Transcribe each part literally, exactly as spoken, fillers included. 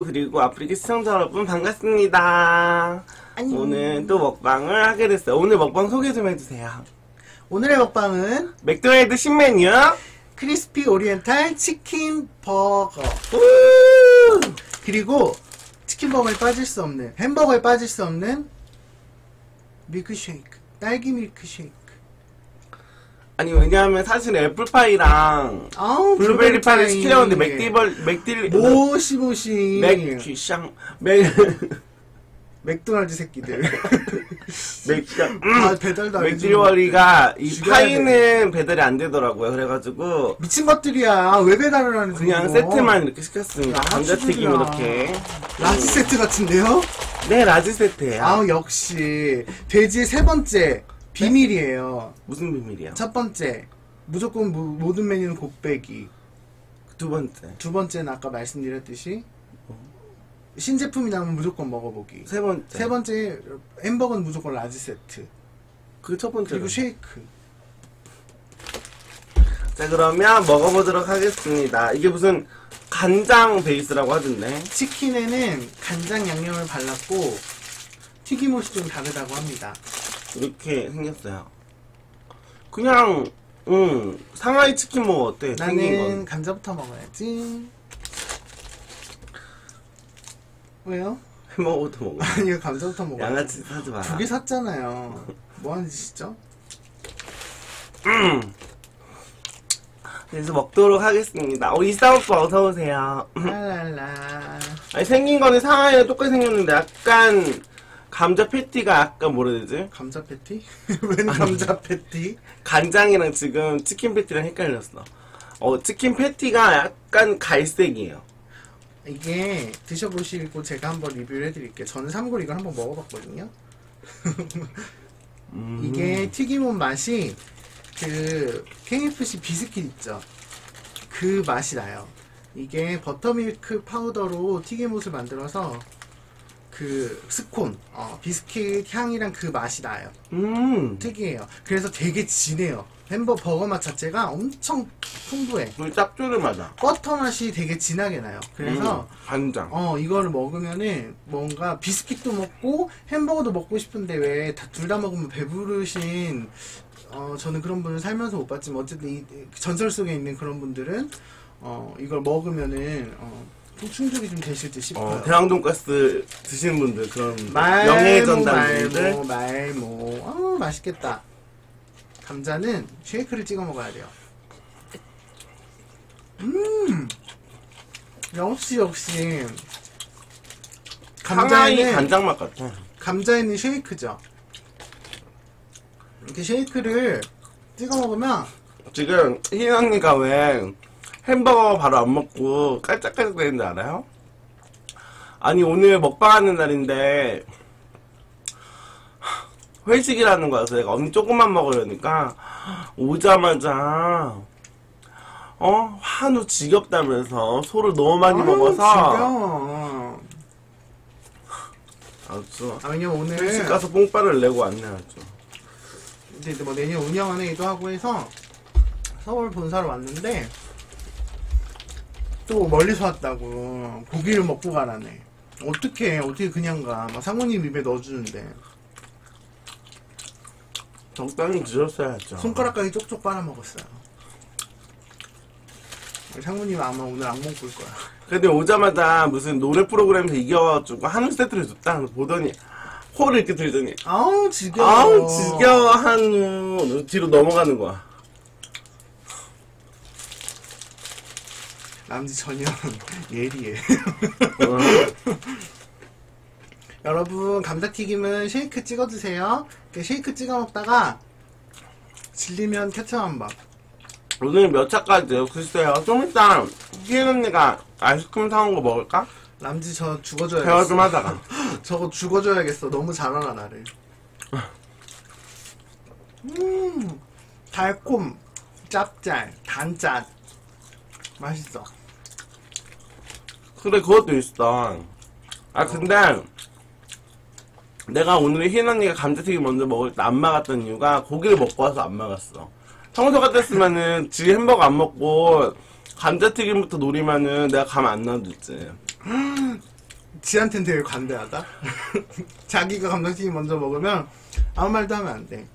그리고 아프리카 시청자 여러분 반갑습니다. 안녕. 오늘 또 먹방을 하게 됐어요. 오늘 먹방 소개 좀 해주세요. 오늘의 먹방은 맥도날드 신메뉴 크리스피 오리엔탈 치킨 버거. 우! 그리고 치킨버거에 빠질 수 없는, 햄버거에 빠질 수 없는 밀크쉐이크, 딸기 밀크쉐이크. 아니 왜냐하면 사실 애플파이랑 아우, 블루베리 파이를 시키려는데 맥디벌 맥딜 모시모시 맥귀샹 맥 맥도날드 새끼들 맥장 아, 배달도 안 되지. 맥디벌이가 이 파이는 배달이 안 되더라고요. 그래가지고 미친 것들이야. 왜 배달을 하는 거야? 그냥 정도? 세트만 이렇게 시켰습니다. 감자튀김 이렇게 라지 세트 같은데요? 네, 라지 세트예요. 아우 역시 돼지의 세 번째. 비밀이에요. 무슨 비밀이야? 첫 번째, 무조건 모, 모든 메뉴는 곱빼기. 두 번째. 두 번째는 아까 말씀드렸듯이 신제품이 나오면 무조건 먹어보기. 세 번째. 세 번째, 햄버거는 무조건 라지 세트. 그 첫 번째. 그리고 쉐이크. 자, 그러면 먹어보도록 하겠습니다. 이게 무슨 간장 베이스라고 하던데. 치킨에는 간장 양념을 발랐고 튀김옷이 좀 다르다고 합니다. 이렇게 생겼어요. 그냥 음 상하이 치킨 먹어 어때? 나는 생긴 건. 감자부터 먹어야지. 왜요? 햄버거부터 먹어. 아니요, 감자부터 먹어. 양아치 사지 마. 두 개 샀잖아요. 뭐 하는 짓이죠? 음. 그래서 먹도록 하겠습니다. 어, 이사오빠 어서 오세요. 랄랄라. 아니 생긴 거는 상하이랑 똑같이 생겼는데 약간. 감자 패티가 아까 뭐라 해야 되지? 감자 패티? 웬 감자 패티? 간장이랑 지금 치킨 패티랑 헷갈렸어. 어, 치킨 패티가 약간 갈색이에요. 이게 드셔보시고 제가 한번 리뷰를 해드릴게요. 저는 참고로 이걸 한번 먹어봤거든요. 음. 이게 튀김옷 맛이 그 케이에프씨 비스킷 있죠? 그 맛이 나요. 이게 버터밀크 파우더로 튀김옷을 만들어서 그 스콘, 어, 비스킷 향이랑 그 맛이 나요. 음 특이해요. 그래서 되게 진해요. 햄버거 버거 맛 자체가 엄청 풍부해. 물 딱 줄을 맞아. 버터 맛이 되게 진하게 나요. 그래서 음, 간장. 어 이거를 먹으면은 뭔가 비스킷도 먹고 햄버거도 먹고 싶은데 왜 둘 다 먹으면 배부르신, 어 저는 그런 분을 살면서 못 봤지만 어쨌든 이 전설 속에 있는 그런 분들은 어 이걸 먹으면은 어. 좀 충족이 좀 되실 듯 싶어요. 어, 대왕돈가스 드시는 분들, 그런 명예의 전당분들. 말모, 말모. 아우, 맛있겠다. 감자는 쉐이크를 찍어 먹어야 돼요. 음! 역시, 역시. 감자에는 간장 맛 같아. 감자에는 쉐이크죠. 이렇게 쉐이크를 찍어 먹으면. 지금, 희은 언니가 왜. 햄버거 바로 안 먹고 깔짝깔짝 되는지 알아요? 아니 오늘 먹방하는 날인데 회식이라는 거야. 그래서 내가 언니 조금만 먹으려니까 오자마자 어? 한우 지겹다면서 소를 너무 많이 아유, 먹어서 지겨워. 아주 아니, 오늘 회식 가서 뽕빨을 내고 왔네요. 근데 뭐 내년 운영하는 일도 하고 해서 서울 본사로 왔는데 또 멀리서 왔다고 고기를 먹고 가라네. 어떻게 어떻게 그냥 가. 막 상무님 입에 넣어주는데. 적당히 드셨어야죠. 손가락까지 쪽쪽 빨아먹었어요. 상무님 아마 오늘 안 먹고 올 거야. 근데 오자마자 무슨 노래 프로그램에서 이겨가지고 한우 세트를 줬다 보더니 코를 이렇게 들더니 아우 지겨워. 아우 지겨워 한우. 뒤로 넘어가는 거야. 남지 전혀 예리해. 여러분 감자튀김은 쉐이크 찍어 드세요. 쉐이크 찍어 먹다가 질리면 케첩한밥. 오늘 몇 차까지요? 글쎄요. 좀 이따 희은 언니가 아이스크림 사온 거 먹을까? 남지 저 죽어줘야겠어. 대화 좀 하다가. 저거 죽어줘야겠어. 너무 잘 알아 나를. 음 달콤, 짭짤, 단짠. 맛있어. 그래 그것도 있어. 아 근데 어. 내가 오늘 희은 언니가 감자튀김 먼저 먹을 때 안 막았던 이유가 고기를 먹고 와서 안 막았어. 평소 같았으면은 지 햄버거 안 먹고 감자튀김부터 노리면은 내가 감 안 놔줬지. 지한텐 되게 관대하다. 자기가 감자튀김 먼저 먹으면 아무 말도 하면 안 돼.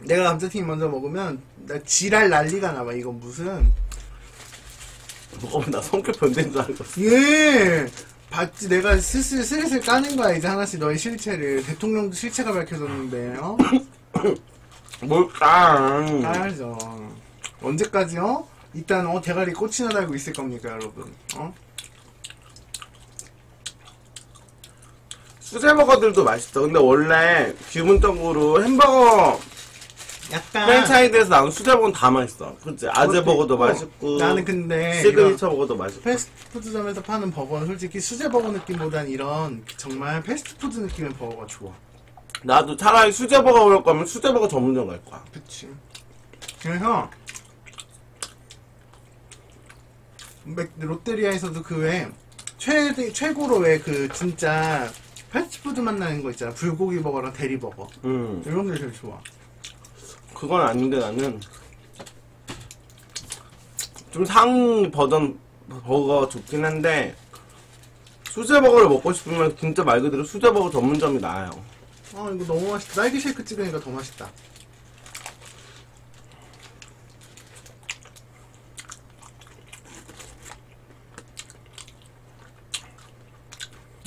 내가 감자튀김 먼저 먹으면 나 지랄 난리가 나봐. 이건 무슨 먹으면 나 성격 변된 줄 알았어. 예, 봤지. 내가 슬슬 슬슬 까는 거야 이제 하나씩 너의 실체를. 대통령도 실체가 밝혀졌는데 어? 뭘까? 까야죠. 언제까지요? 일단 어 대가리 꽃이나 달고 있을 겁니까 여러분? 어? 수제버거들도 맛있어. 근데 원래 기본적으로 햄버거 약간 프랜차이즈에서 나온 수제버거는 다 맛있어. 그치? 아재버거도 맛있고. 나는 근데 시그니처 버거도 맛있고. 패스트푸드점에서 파는 버거는 솔직히 수제버거 느낌보단 이런 정말 패스트푸드 느낌의 버거가 좋아. 나도 차라리 수제버거 먹을 거면 수제버거 전문점 갈 거야. 그치. 그래서 롯데리아에서도 그 외 최대 최고로 왜 그 진짜 패스트푸드 맛 나는 거 있잖아. 불고기 버거랑 대리 버거. 음. 이런 게 제일 좋아. 그건 아닌데 나는 좀 상 버전 버거가 좋긴 한데 수제 버거를 먹고 싶으면 진짜 말 그대로 수제 버거 전문점이 나아요. 아 이거 너무 맛있다. 딸기 쉐이크 찍으니까 더 맛있다.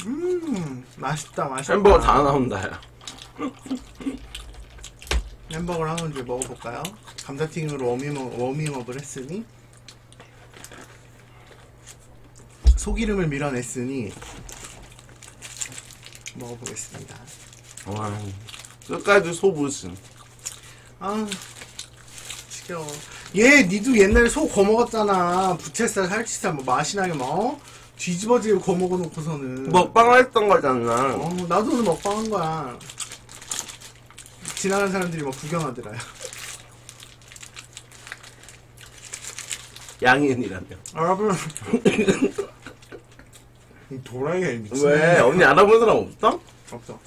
음 맛있다 맛있다. 햄버거 다 나온다 야. 햄버거를 한번 이제 먹어볼까요? 감자튀김으로 워밍업, 워밍업을 했으니 속이름을 밀어냈으니 먹어보겠습니다. 와 끝까지 소부심. 아 시끄러워. 얘 니도 옛날에 소 거먹었잖아. 부채살 살치살 뭐 맛이나게 막 어? 뒤집어지게 거먹어놓고서는 먹방을 했던 거잖아. 어, 나도 오늘 먹방한 거야. 지나가는 사람들이 막 구경하더라요. 양이은이라며. 여러분 도라이야 미친. 왜? 언니 알아본 사람 없어? 없어.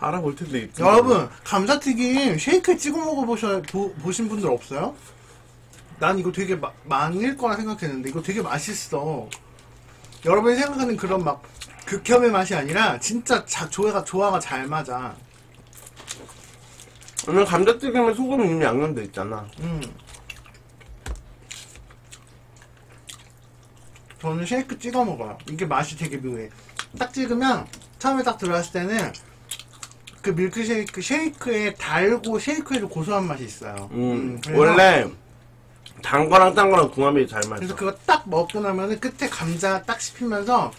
알아볼 텐데 있지. 여러분 감자튀김 쉐이크에 찍어 먹어보셔 보, 보신 분들 없어요? 난 이거 되게 마, 망일 거라 생각했는데 이거 되게 맛있어. 여러분이 생각하는 그런 막 극혐의 맛이 아니라 진짜 자, 조화가, 조화가 잘 맞아. 오늘 감자튀김에 소금 이미 양념돼 있잖아. 음. 저는 쉐이크 찍어 먹어요. 이게 맛이 되게 묘해. 딱 찍으면 처음에 딱 들어왔을 때는 그 밀크쉐이크 쉐이크에 달고 쉐이크에도 고소한 맛이 있어요. 음. 음 원래 단 거랑 딴 거랑 궁합이 잘 맞아. 그래서 그거 딱 먹고 나면은 끝에 감자 딱 씹히면서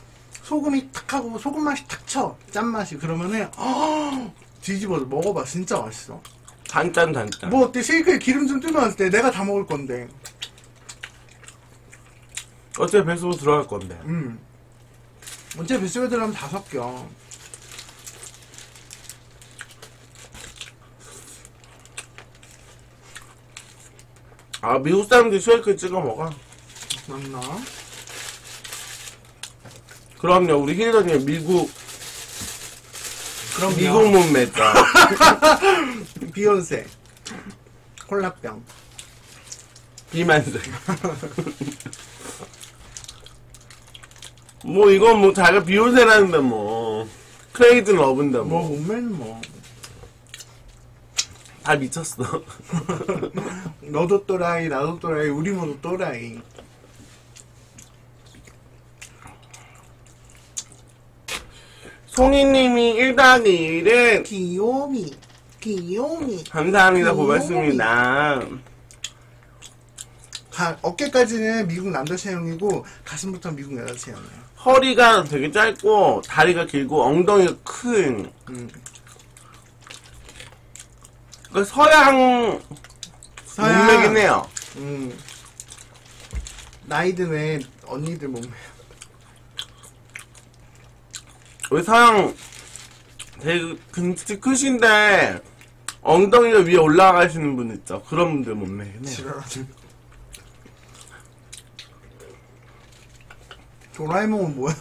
소금이 탁 하고 소금 맛이 탁 쳐. 짠맛이. 그러면은 어 뒤집어서 먹어봐. 진짜 맛있어. 단짠 단짠. 뭐 어때? 쉐이크에 기름 좀 뜨면 어때? 내가 다 먹을 건데. 어차피 뱃속으로 들어갈 건데. 음. 어차피 뱃속에 들어가면 다 섞여. 아 미국 사람들이 쉐이크 찍어 먹어. 맞나? 그럼요. 우리 힐더님 미국. 그럼 미국 몸매다. 비욘세. 콜라병. 비만세. 뭐 이건 뭐 자기가 비욘세라는데 뭐 크레이드 러브인데 뭐. 뭐 몸매는 뭐. 다 미쳤어. 너도 또라이, 나도 또라이, 우리 모두 또라이. 송이님이 일 더하기 일은 귀요미, 귀요미. 감사합니다, 귀요미. 고맙습니다. 가, 어깨까지는 미국 남자 체형이고 가슴부터 미국 여자 체형이에요. 허리가 되게 짧고 다리가 길고 엉덩이가 큰. 음. 그 서양 서양 몸매긴 해요. 음. 나이든 왜 언니들 몸매. 우리 서양 되게 근치 크신데 엉덩이가 위에 올라가시는 분 있죠. 그런 분들 몸매긴 해요. 도라에몽은 뭐야?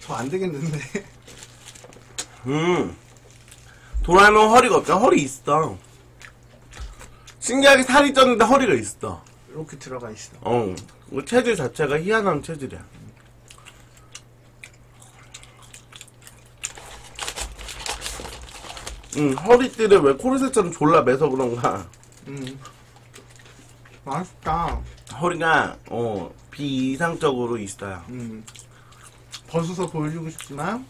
저 안 되겠는데. 음. 도라에몽 허리가 없잖아. 허리 있어. 신기하게 살이 쪘는데 허리가 있어. 이렇게 들어가 있어. 어. 체질 자체가 희한한 체질이야. 응, 허리띠를 왜 코르셋처럼 졸라 매서 그런가. 응. 맛있다. 허리가 어 비이상적으로 있어요. 응. 벗어서 보여주고 싶지만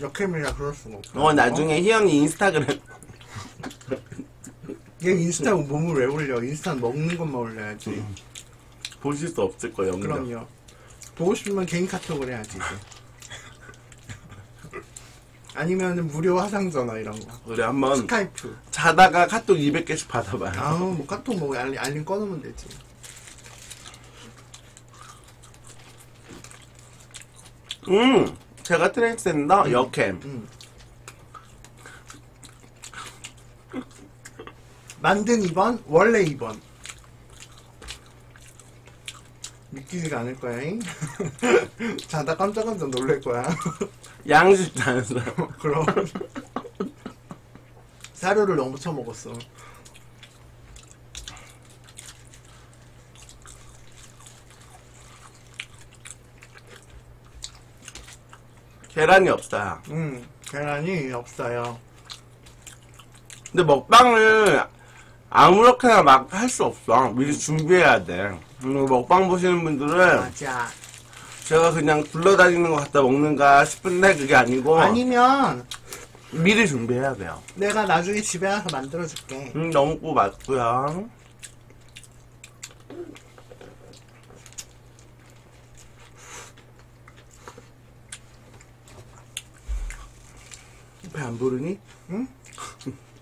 역캠이라 그럴 수가 없어. 어, 나중에 희영이 인스타그램 얘 인스타 몸을 왜 올려? 인스타 먹는 것만 올려야지. 응. 보실 수 없을 거예요. 그럼요. 보고 싶으면 개인 카톡을 해야지. 아니면 무료 화상 전화 이런 거. 그래 한번 스카이프. 자다가 카톡 이백 개씩 받아봐요. 아우 뭐 카톡 뭐 알림, 알림 꺼놓으면 되지. 음, 제가 트랜스젠더 음. 여캠. 음. 만든 이 번 원래 이 번. 믿기지가 않을 거야. 자다 깜짝깜짝 놀랄 거야. 양식도 안 했어. 그럼 사료를 너무 쳐먹었어. 계란이 없어요. 음, 계란이 없어요. 근데 먹방을 아무렇게나 막 할 수 없어. 미리 준비해야 돼. 그리고 먹방 보시는 분들은 맞아. 제가 그냥 굴러다니는 거 갖다 먹는가 싶은데 그게 아니고 아니면 미리 준비해야 돼요. 내가 나중에 집에 와서 만들어줄게. 음, 너무 맞고요. 배 안 부르니? 응?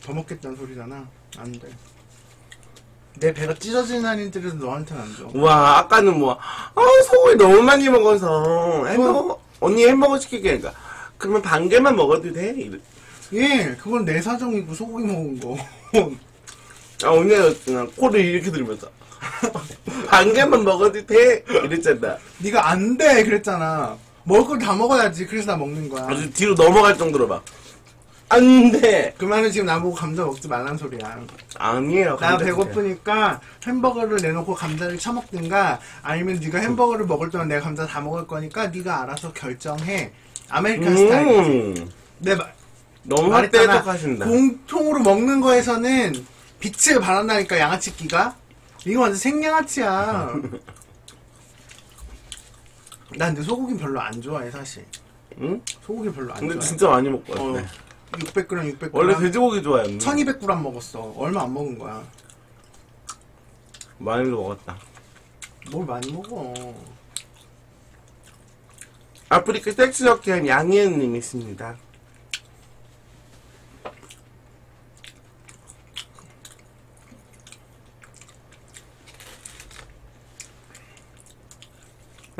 더 먹겠다는 소리잖아. 안 돼. 내 배가 찢어지는 한인들도 너한테는 안 줘. 와, 아까는 뭐, 아, 소고기 너무 많이 먹어서 햄버거, 언니 햄버거 시키게. 그러니까 그러면 반 개만 먹어도 돼? 이래. 예, 그건 내 사정이고 소고기 먹은 거. 아, 언니가 그냥 코를 이렇게 들면서 반 개만 먹어도 돼? 이랬잖아. 네가 안 돼! 그랬잖아. 먹을 걸 다 먹어야지. 그래서 나 먹는 거야. 아주 뒤로 넘어갈 정도로 막. 안 돼! 그 말은 지금 나보고 감자 먹지 말란 소리야. 아니에요. 나 배고프니까 햄버거를 내놓고 감자를 처먹든가 아니면 네가 햄버거를 먹을 동안 내가 감자 다 먹을 거니까 네가 알아서 결정해. 아메리칸 음 스타일이지. 내 말, 너무 말했잖아. 공통으로 먹는 거에서는 빛을 발한다니까 양아치 끼가. 이거 완전 생양아치야. 나 근데 소고기는 별로 안 좋아해 사실. 응? 소고기 별로 안 좋아해. 근데 진짜 많이 먹고 왔네. 어. 육백 그램, 육백 그램. 원래 돼지고기 좋아했는데. 천이백 그램 먹었어. 얼마 안 먹은 거야. 많이도 먹었다. 뭘 많이 먹어. 아프리카 섹시적기한 양예은님 있습니다.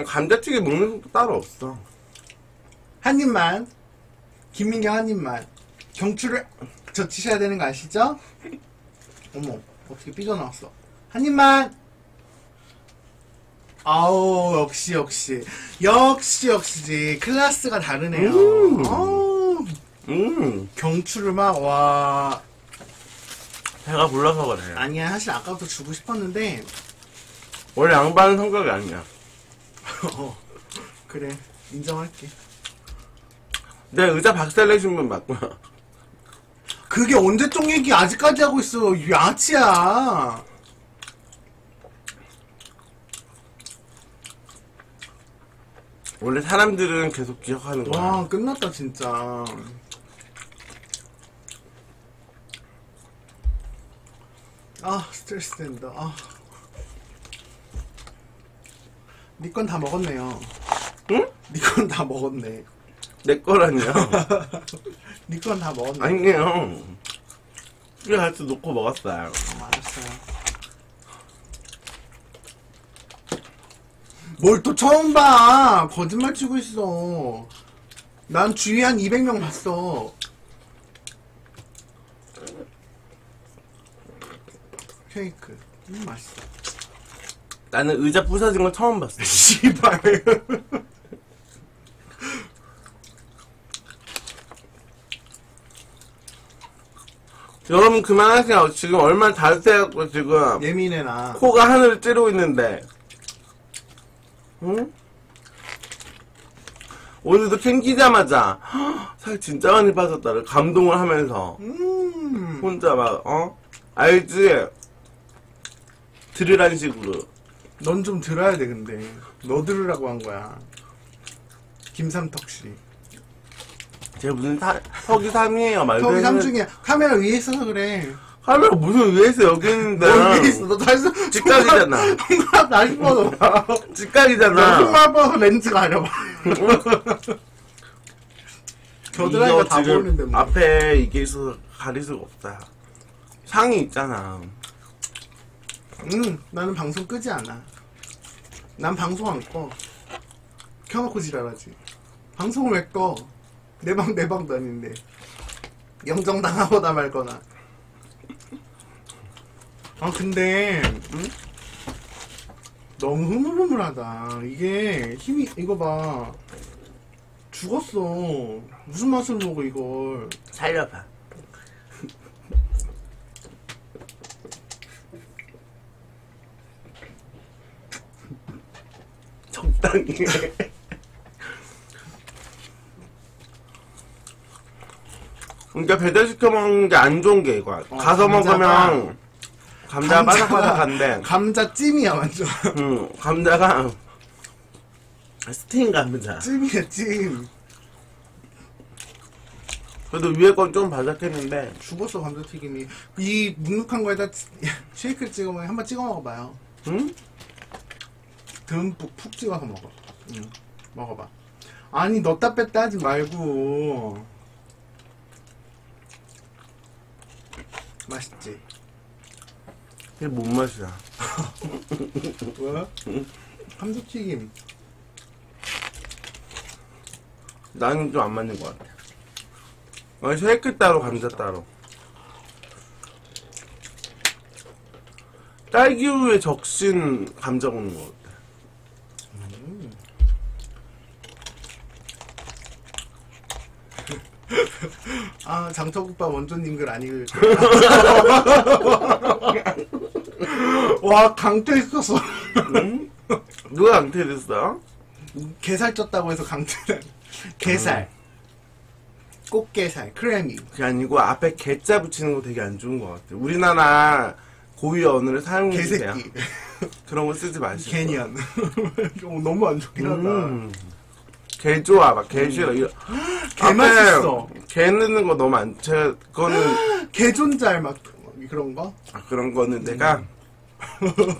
감자튀김 먹는 것도 따로 없어. 한 입만. 김민경 한 입만. 경추를 젖히셔야 되는 거 아시죠? 어머, 어떻게 삐져나왔어. 한 입만! 아우, 역시, 역시. 역시, 역시지. 클래스가 다르네요. 음. 아우. 음. 경추를 막, 와. 배가 불러서 그래. 아니야, 사실 아까부터 주고 싶었는데. 원래 양반은 성격이 아니야. 어, 그래. 인정할게. 내 의자 박살내신 분 맞구나. 그게 언제쯤 얘기 아직까지 하고 있어. 양아치야. 원래 사람들은 계속 기억하는 거야. 와, 끝났다 진짜. 아, 스트레스 된다. 아. 니 건 다 먹었네요. 응? 니 건 다 먹었네. 내 거라니요. 니 건 다 먹었네. 아니에요. 이거 같이 놓고 먹었어요. 어, 알았어요. 뭘 또 처음 봐. 거짓말 치고 있어. 난 주위 한 이백 명 봤어. 케이크. 음, 맛있어. 나는 의자 부서진 거 처음 봤어. 씨발. 여러분 그만하세요. 지금 얼마나 다르세요. 지금 예민해 나. 코가 하늘을 찌르고 있는데. 응? 오늘도 챙기자마자 허, 살 진짜 많이 빠졌다를 감동을 하면서 음 혼자 막 어? 알지? 들으란 식으로. 넌 좀 들어야 돼. 근데 너 들으라고 한 거야, 김삼턱씨. 쟤 무슨 사, 턱이 삼이에요. 말도 턱이 삼중이야. 카메라 위에 있어서 그래. 카메라 무슨 위에 있어? 여기 있는데. 너 위에 있어. 너 다시 직각이잖아. 손가락 다시 뻗어봐. 직각이잖아. 손가락 뻗어서 렌즈 가려봐. 겨드랑이가 다 보이는데 뭐. 앞에 이게 있어서 가릴 수가 없다. 상이 있잖아. 응, 나는 방송 끄지 않아. 난 방송 안 꺼. 켜놓고 지랄하지. 방송을 왜 꺼? 내 방, 내 방도 아닌데. 영정당하거나 말거나. 아 근데 응? 너무 흐물흐물하다. 이게 힘이, 이거 봐. 죽었어. 무슨 맛을 먹어 이걸. 살려봐. 적당히 해. 그러니까 배달시켜 먹는 게 안 좋은 게 이거야. 어, 가서 먹으면 감자가 바삭바삭한데 감자찜이야 완전. 응, 감자가 스팀 감자 찜이야 찜. 그래도 위에 건 좀 바삭했는데 죽었어. 감자튀김이. 이 눅눅한 거에다 쉐이크를 찍어 먹으면 한번 찍어 먹어봐요. 응? 듬뿍 푹 찍어서 먹어. 응, 먹어봐. 아니 넣다 뺐다 하지 말고. 맛있지? 이게 뭔 맛이야? 뭐야? 감자튀김. 나는 좀 안 맞는 것 같아. 아니 쉐이크 따로 감자 따로. 딸기우유에 적신 감자 먹는 것 같아. 음. 아 장터국밥 원조님 글 안 읽을 거야. 와 강퇴했었어. 응? 누가 강퇴됐어? 게살 쪘다고 해서 강퇴. 게살, 꽃게살, 크래미. 그게 아니고 앞에 게자 붙이는 거 되게 안 좋은 것 같아. 우리나라 고유 언어를 사용해주세요. 개새끼 그런 거 쓰지 마시고. 개년. 너무 안 좋긴 하다. 음. 개 좋아, 막 개 싫어. 음. 개 맛있어. 개 넣는 거 너무 안 채. 그거는 개존잘 막 그런 거? 아 그런 거는 음. 내가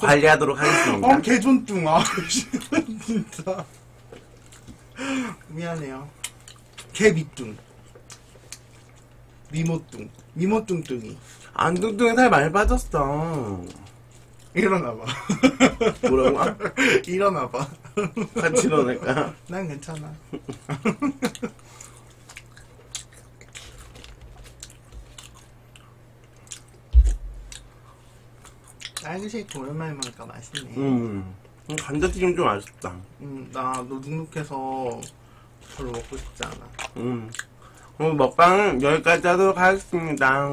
관리하도록 하겠습니다. 어 개존뚱아. 진짜. 미안해요. 개 밑뚱. 미모뚱. 미모뚱뚱이. 안 뚱뚱해. 살 많이 빠졌어. 일어나봐. 뭐라고? 일어나봐. 같이 일어날까? 난 괜찮아. 딸기 쉐이크 오랜만에 먹으니까 맛있네. 음, 감자튀김 좀 아쉽다. 음, 나 너 눅눅해서 별로 먹고 싶지 않아. 음, 오늘 먹방은 여기까지 하도록 하겠습니다.